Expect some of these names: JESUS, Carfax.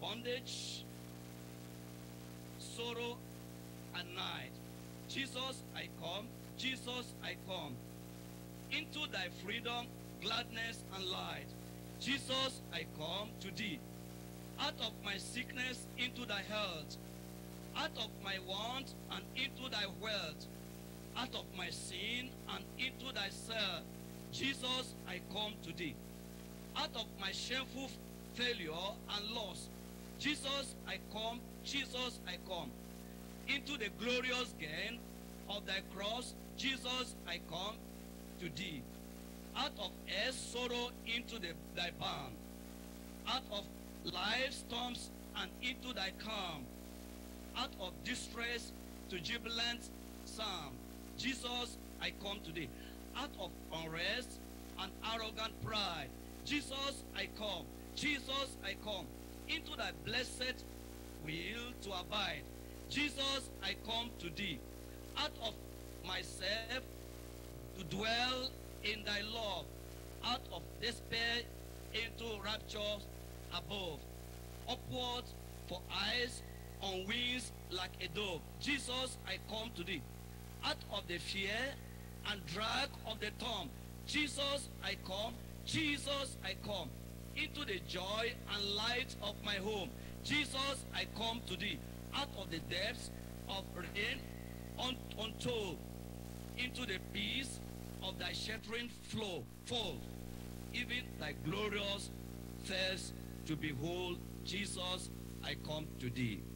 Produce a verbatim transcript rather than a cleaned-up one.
by bondage, sorrow, and night. Jesus, I come. Jesus, I come. Into thy freedom, gladness, and light. Jesus, I come to thee. Out of my sickness, into thy health. Out of my want, and into thy wealth. Out of my sin, and into thy self. Jesus, I come to thee. Out of my shameful failure and loss, Jesus, I come, Jesus, I come. Into the glorious gain of thy cross, Jesus, I come to thee. Out of earth's sorrow into the, thy balm. Out of life's storms and into thy calm. Out of distress to jubilant psalm, Jesus, I come to thee. Out of unrest and arrogant pride, Jesus, I come. Jesus, I come. Into thy blessed will to abide, Jesus, I come to thee. Out of myself to dwell in thy love. Out of despair into rapture above. Upward for eyes on wings like a dove, Jesus, I come to thee. Out of the fear and drag of the tomb, Jesus, I come. Jesus, I come. Into the joy and light of my home, Jesus, I come to thee. Out of the depths of rain un untold, into the peace of thy shattering flow, fold, even thy glorious thirst to behold, Jesus, I come to thee.